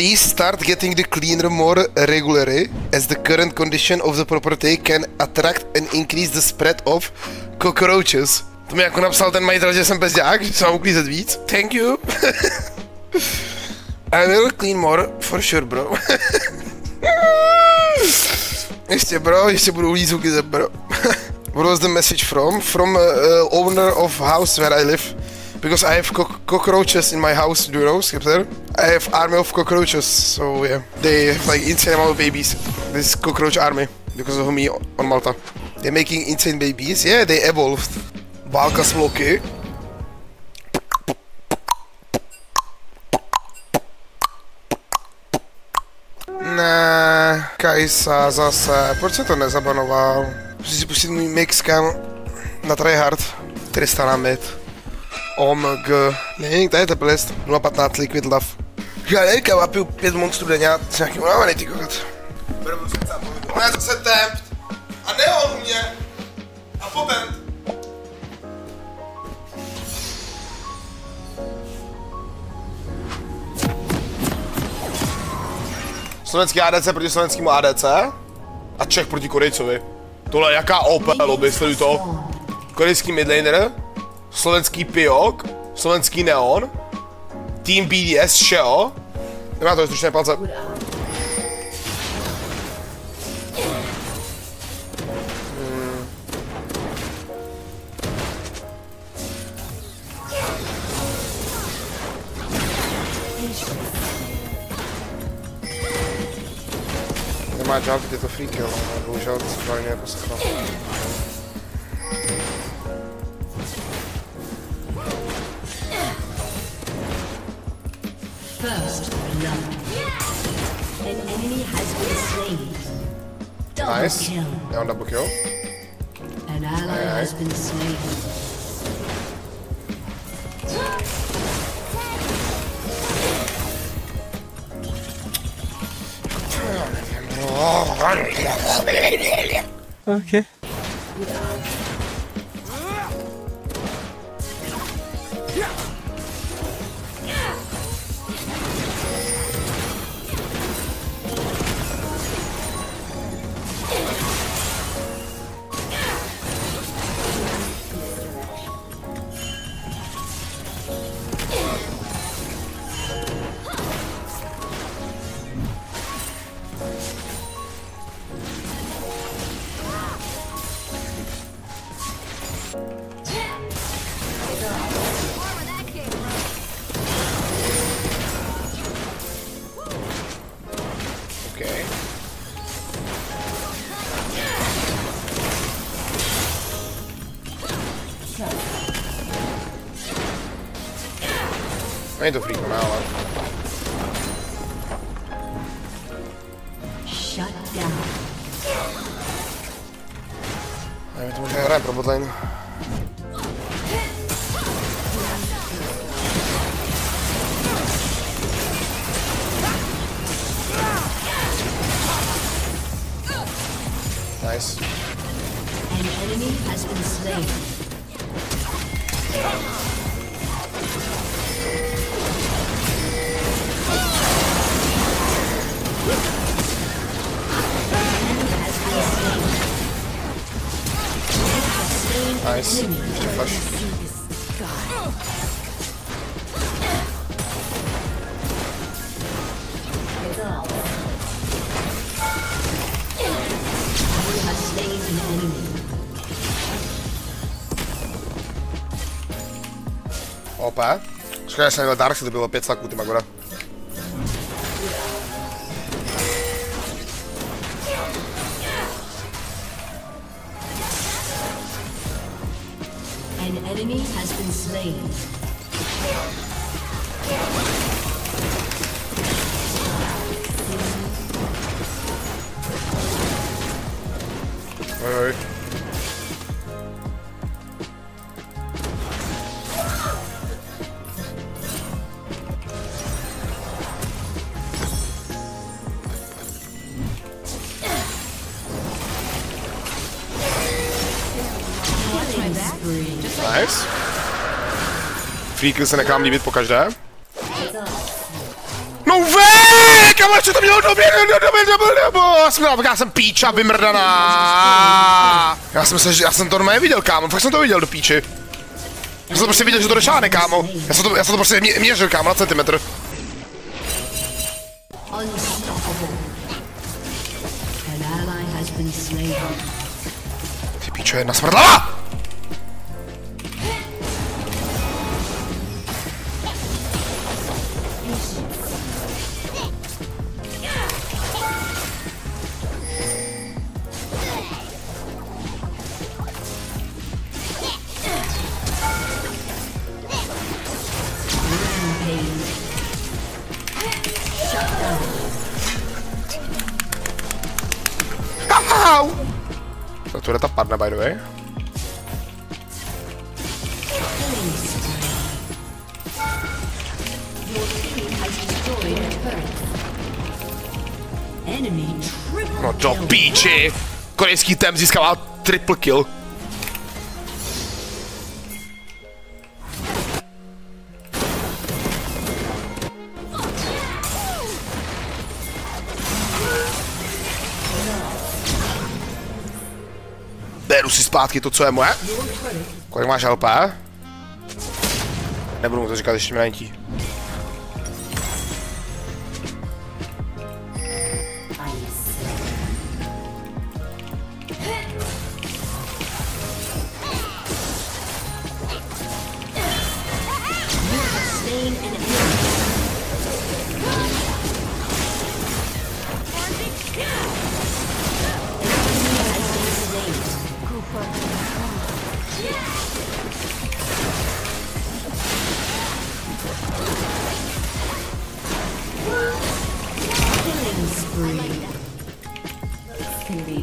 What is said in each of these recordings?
Please start getting the cleaner more regularly, as the current condition of the property can attract and increase the spread of cockroaches. To mi jako napsal ten majitel, že jsem bezďák, že se mám uklízet víc. Thank you. I will clean more, for sure, bro. ještě budu víc uklízet, bro. What was the message from? From owner of house where I live. Because I have cockroaches in my house, do you know, Skepter? I have army of cockroaches, so yeah. They have like insane amount of babies. This cockroach army, because of me on Malta. They're making insane babies. Yeah, they evolved. Válka s vloky. Ne, Kajsa zase, proč se to nezabanoval? Musím si pustit můj mix, kam na tryhard. 300 na mid. OMG, nevím, tady je teplest, 0,15 liquid love. Já nevím, kam vapiju 5 monstrů denně, já jsem nějaký unávaný, ty kokat. Prvnou jsem se zapověděl. Ona je zase tempt, a neon u mě, a potent. Slovenský ADC proti slovenskému ADC a Čech proti Korejcovi. Tohle je jaká OP lobby, sleduj to. Korejský midlaner, slovenský Piok, slovenský Neon, Team BDS, Sheo. Nemá to zrušené palce. Nemá job, kde to free kill, ale bohužel to se právě neposeklo. First blood. An enemy has been slain. Double nice. Kill. Yeah, double kill. An ally has been slain. Okay. Není to frýkama, ale... Nevím, to možná hraje pro botlane. Nice. An enemy has been slain. Nice. Flash. Opa. Škoda, že jsem měl Dark, to bylo 5 slaků, ty Magora. Enemy has been slain. Wait. Nice. Free kill se nechám líbit pokaždé. No way! Kamoče, to mělo dobrý, jsem dal jsem píča vymrdaná. Já jsem to normálně viděl, kámo, fakt jsem to viděl do píči. Já jsem to prostě viděl, že to došáhne, kámo. Já jsem to prostě měřil, kámo, na centimetr. Ty píčo, jedna smrdlava! Tohle ta padne, by the way. No do píči! Korejský tém získává triple kill. Beru si zpátky to, co je moje. Kolik máš LP? Nebudu mu to říkat, ještě mi nanítí.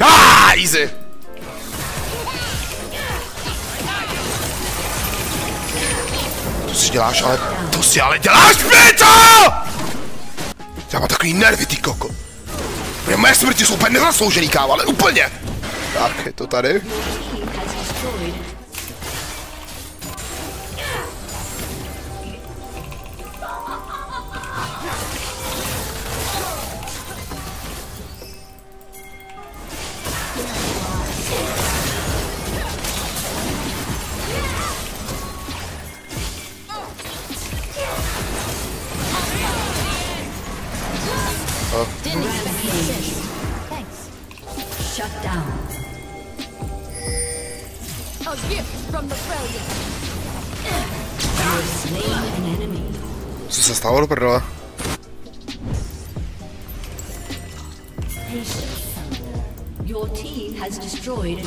Ah, easy. To si ale děláš, píčo! Já mám takový nervy, ty koko. Protože moje smrti jsou úplně nezasloužený, kámo, ale úplně. Tak, je to tady. Co se stalo do prdele? Your team has destroyed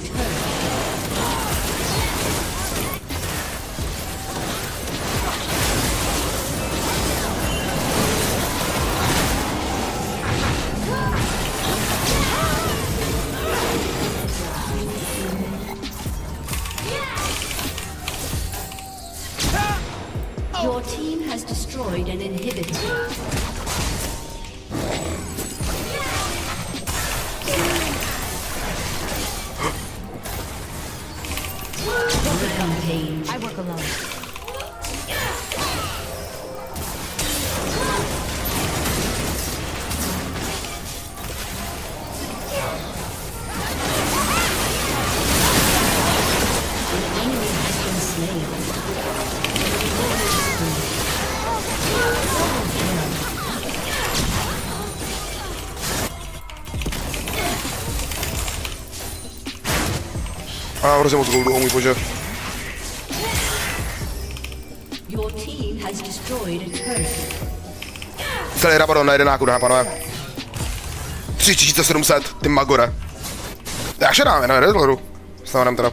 an inhibitor. I work alone. The enemy has been slain. A hrozně moc goldu, můj bože. Celý rabadon na jedenáku dá, panové. 3700, ty magore. Já še dám, jenom jednu hru. Stavěnám teda.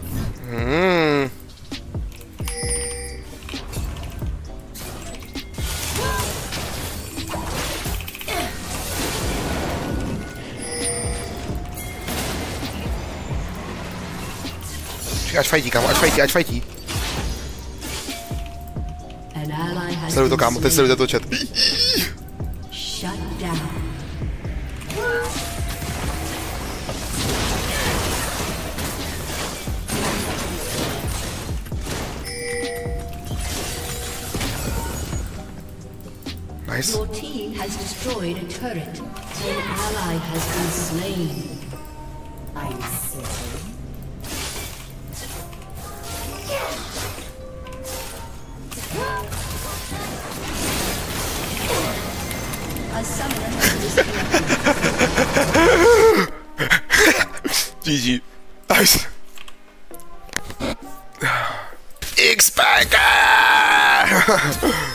Ať fajtí, kámo, ať fajtí. Sleduj to, kámo, teď sledujte to chat. Nice. Your team has destroyed a turret. An ally has been slain. I'm sorry. A summoner has disconnected. GG. Nice. X-Packer!